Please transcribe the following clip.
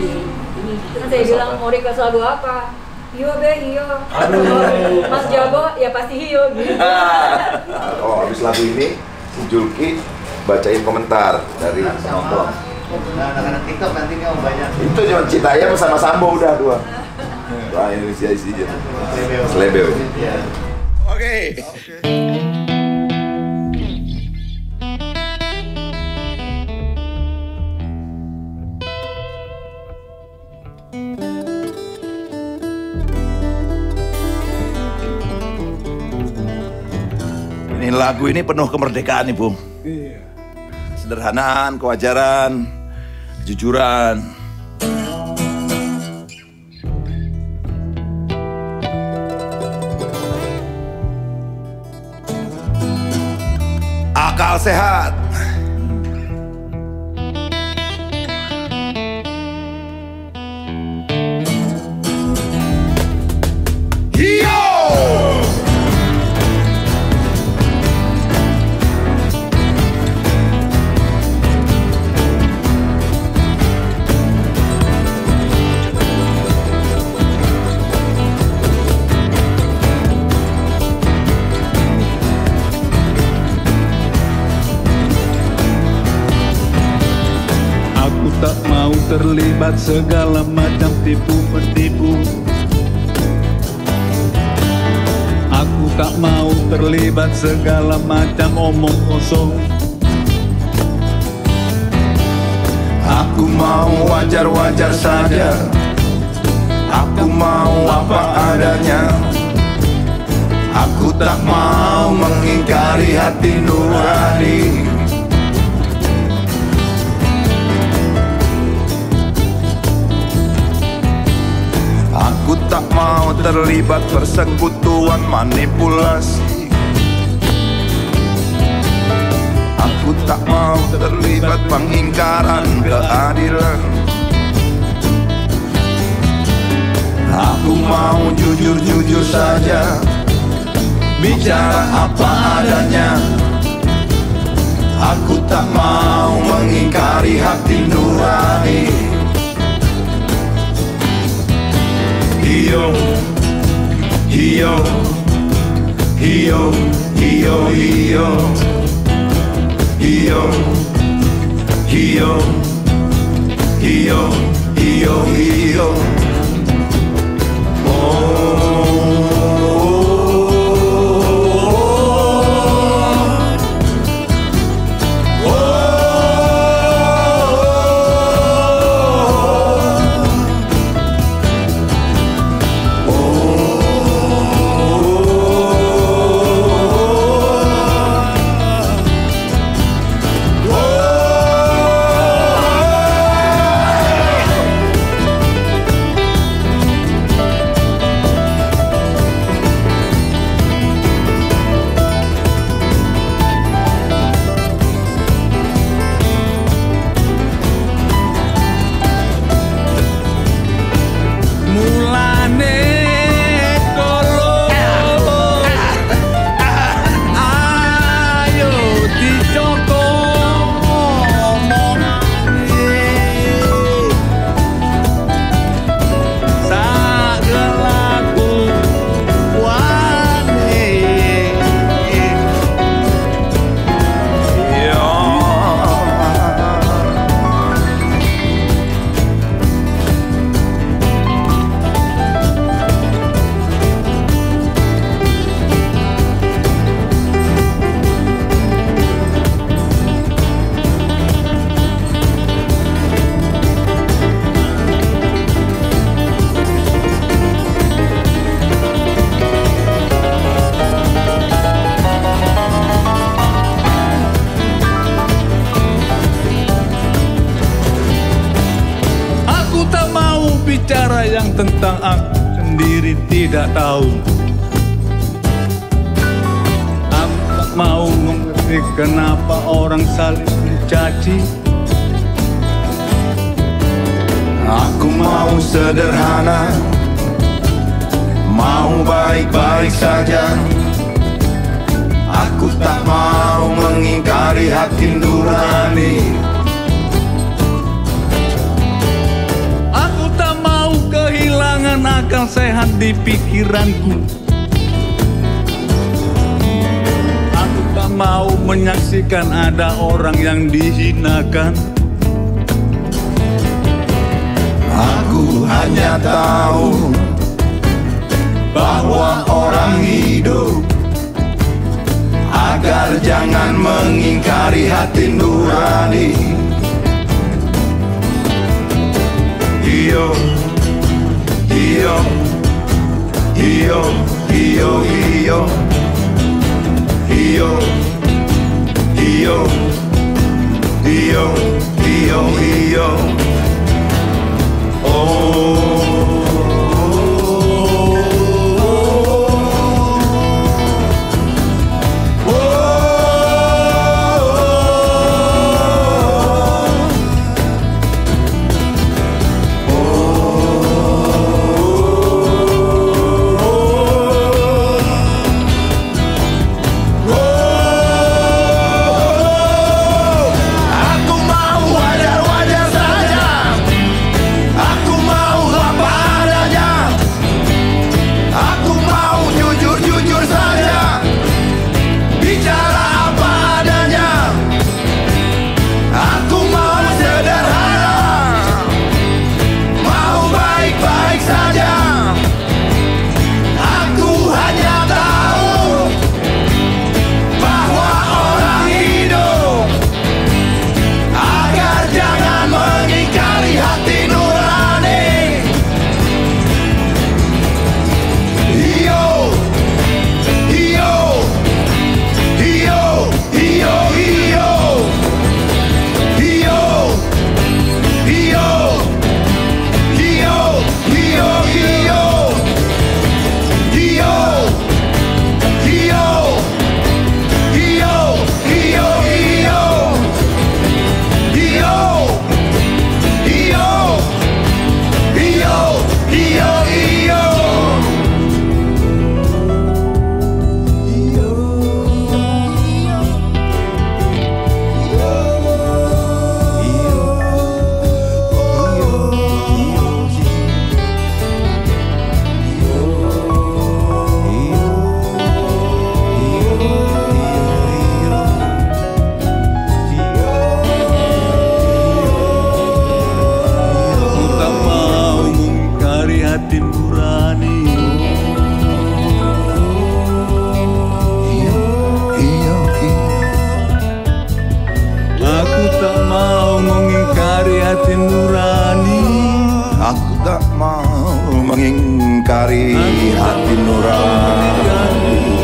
ini. Terus saya bilang mau request lagu apa? Hio be, Hio. Mas Jabo ya pasti Hio gitu. Oh, habis lagu ini si Juki bacain komentar dari penonton. Nah, anak-anak TikTok nantinya banyak. Itu cuma Citayam sama Sambo udah dua. Wah, Indonesia isinya. Selebel. Oke. Ini lagu ini penuh kemerdekaan nih, Bung. Iya. Sederhanaan, kewajaran, kejujuran. Akal sehat. Hio! Tak mau terlibat segala macam tipu-menipu. Aku tak mau terlibat segala macam omong kosong. Aku mau wajar-wajar saja. Aku mau apa adanya. Aku tak mau mengingkari hati nurani. Aku tak mau terlibat persekutuan manipulasi. Aku tak mau terlibat pengingkaran keadilan. Aku mau jujur-jujur saja, bicara apa adanya. Aku tak mau mengingkari hati nurani. Hio, Hio, Hio, Hio, Hio, Hio, Hio, Hio, Hio, Hio. Bicara yang tentang aku sendiri tidak tahu. Aku tak mau mengerti kenapa orang saling mencaci. Aku mau sederhana, mau baik-baik saja. Aku tak mau mengingkari hati nurani. yang sehat di pikiranku. Aku tak mau menyaksikan ada orang yang dihinakan. Aku hanya tahu bahwa orang hidup agar jangan mengingkari hati nurani. Hio, Hio, Hio, Hio, Hio, Hio, Hio, Hio, Hio, Hio. Oh. Aku tak mau mengingkari hati nurani.